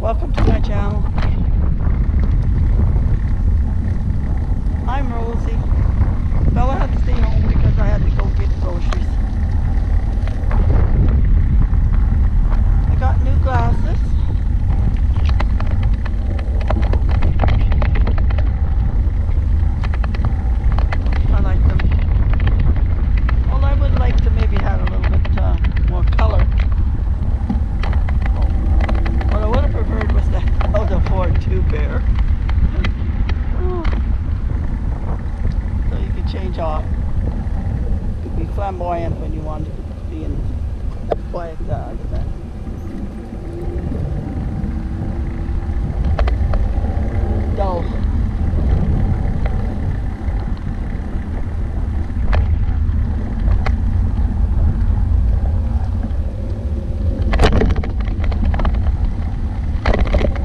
Welcome to my channel. I'm Rosie. Bella had to stay home because I had to go get groceries. I got new glasses. Flamboyant when you want to be in a quiet dog. Dull.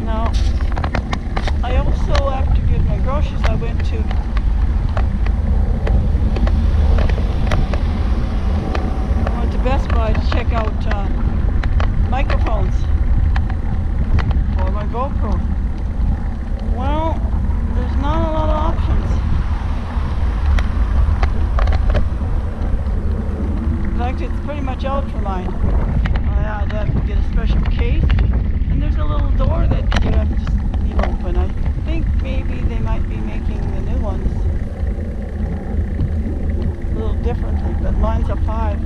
Now, I also, after getting my groceries, I went to Best Buy to check out microphones for my GoPro. Well, there's not a lot of options. In fact, it's pretty much out for mine. I had to get a special case, and there's a little door that you have to leave open. I think maybe they might be making the new ones a little differently, but mine's a 5.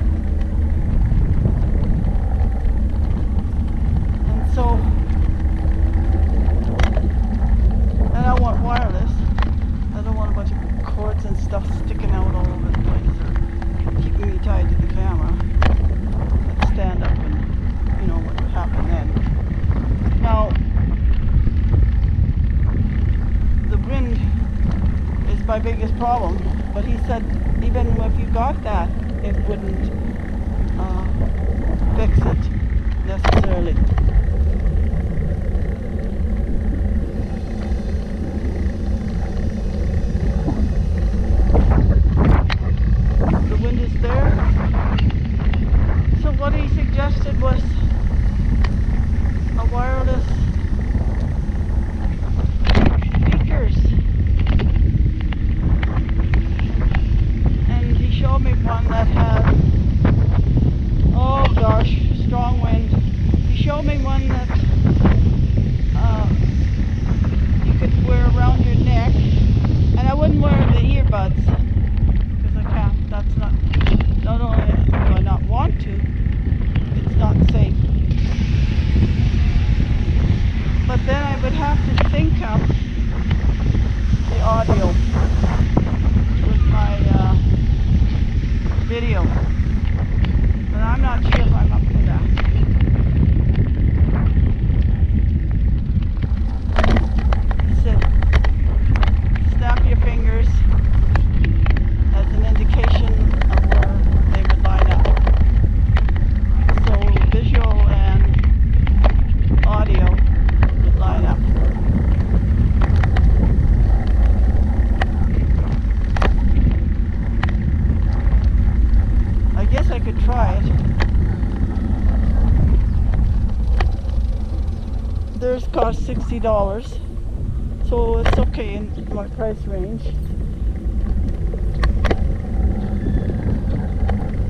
So, and I want wireless. I don't want a bunch of cords and stuff sticking out all over the place or keeping me tied to the camera. Let's stand up and you know what would happen then. Now, the wind is my biggest problem, but he said even if you got that, it wouldn't fix it necessarily. Cost $60, so it's okay in my price range.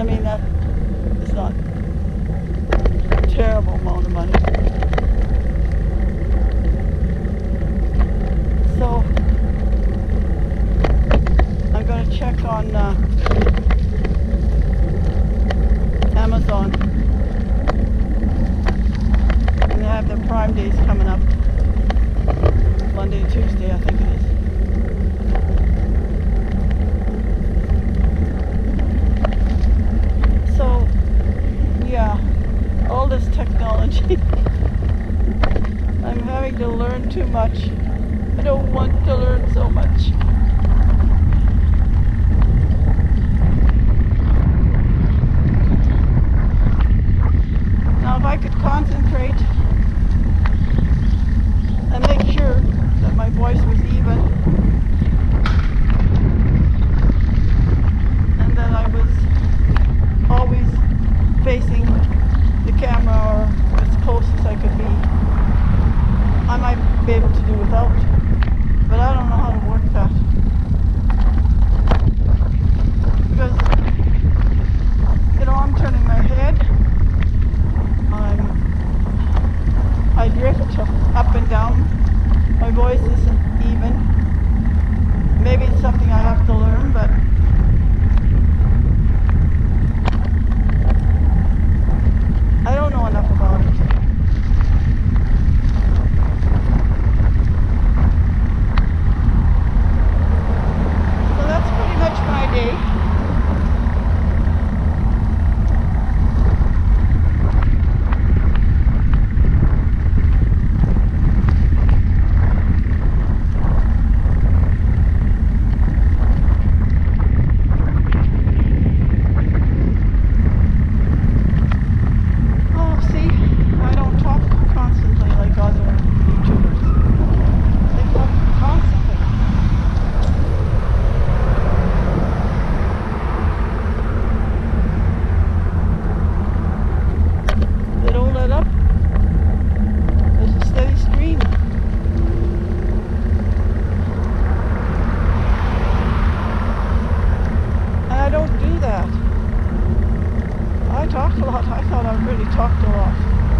I mean, that is not a terrible amount of money. So I'm going to check on Amazon. Have their Prime Days coming up, Monday and Tuesday I think it is. So yeah, all this technology, I'm having to learn too much. I don't want to learn so much. Now if I could concentrate and make sure that my voice was even and that I was always facing the camera or as close as I could be. I thought I really talked a lot.